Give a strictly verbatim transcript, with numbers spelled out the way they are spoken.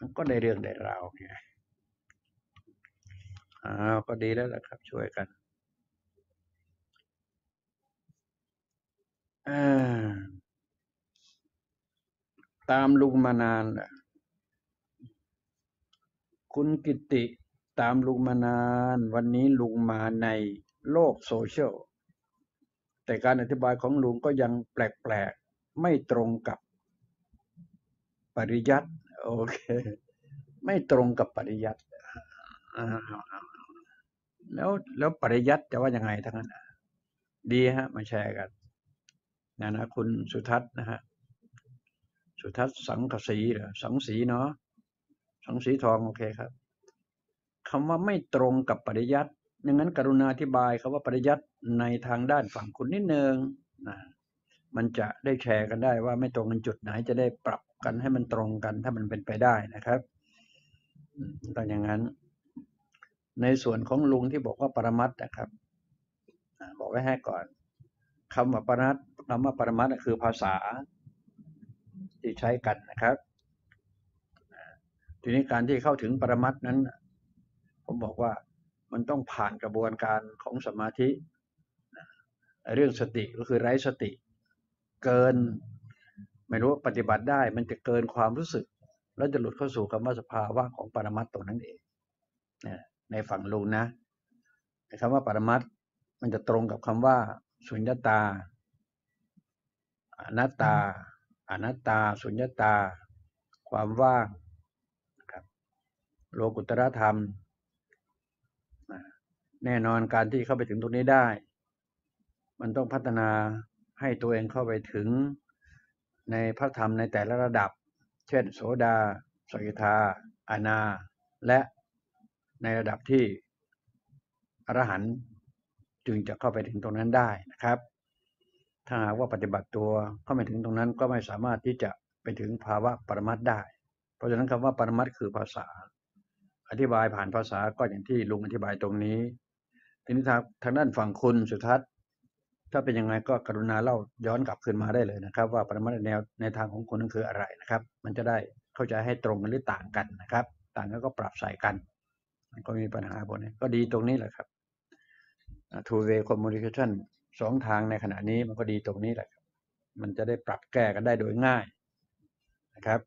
มันก็ได้เรื่องได้ราวไงอ้าวก็ดีแล้วล่ะครับช่วยกันอ่าตามลุงมานานล่ะคุณกิตติตามลุงมานานวันนี้ลุงมาในโลกโซเชียลแต่การอธิบายของลุงก็ยังแปลกๆไม่ตรงกับปริยัติโอเคไม่ตรงกับปริยัติแล้วแล้วปริยัติจะว่ายังไงทั้งนั้นดีฮะมาแชร์กันนะนะคุณสุทัศน์นะฮะสุทัศน์สังกสีเหรอสังสีเนาะสังสีทองโอเคครับคำว่าไม่ตรงกับปริยัติดังนั้นกรุณาอธิบายคำว่าปริยัติในทางด้านฝั่งคุณนิดนึงนะมันจะได้แชร์กันได้ว่าไม่ตรงกันจุดไหนจะได้ปรับกันให้มันตรงกันถ้ามันเป็นไปได้นะครับต่างอย่างนั้นในส่วนของลุงที่บอกว่าปรมัตถ์นะครับบอกไว้ให้ก่อนคำว่าปรมัตถ์คำว่าปรมัตถ์คือภาษาที่ใช้กันนะครับทีนี้การที่เข้าถึงปรมัตถ์นั้นผมบอกว่ามันต้องผ่านกระบวนการของสมาธิเรื่องสติก็คือไร้สติเกินไม่รู้ว่าปฏิบัติได้มันจะเกินความรู้สึกแล้วจะหลุดเข้าสู่คำว่าสภาวะของปรมัตถ์ตรงนั้นเองในฝั่งลุงนะคำว่าปรมัตถ์มันจะตรงกับคำว่าสุญญตาอนัตตาอนัตตาสุญญตาความว่างนะครับโลกุตรธรรมแน่นอนการที่เข้าไปถึงตรงนี้ได้มันต้องพัฒนาให้ตัวเองเข้าไปถึงในพระธรรมในแต่ละระดับเช่นโสดาสกิทาอนาและในระดับที่อรหันต์จึงจะเข้าไปถึงตรงนั้นได้นะครับถ้าหากว่าปฏิบัติตัวเข้าไปถึงตรงนั้นก็ไม่สามารถที่จะไปถึงภาวะปรมัตถ์ได้เพราะฉะนั้นคำว่าปรมัตถ์คือภาษาอธิบายผ่านภาษาก็อย่างที่ลุงอธิบายตรงนี้ทีนี้ทางด้านฝั่งคุณสุทัศน์ถ้าเป็นยังไงก็กรุณาเล่าย้อนกลับคืนมาได้เลยนะครับว่าปรมัตถ์แนวในทางของคุณนั่นคืออะไรนะครับมันจะได้เข้าใจให้ตรงกันหรือต่างกันนะครับต่างกันก็ปรับใส่กันมันก็มีปัญหาบนนี้ก็ดีตรงนี้แหละครับ two way communication สองทางในขณะนี้มันก็ดีตรงนี้แหละมันจะได้ปรับแก้กันได้โดยง่ายนะครับ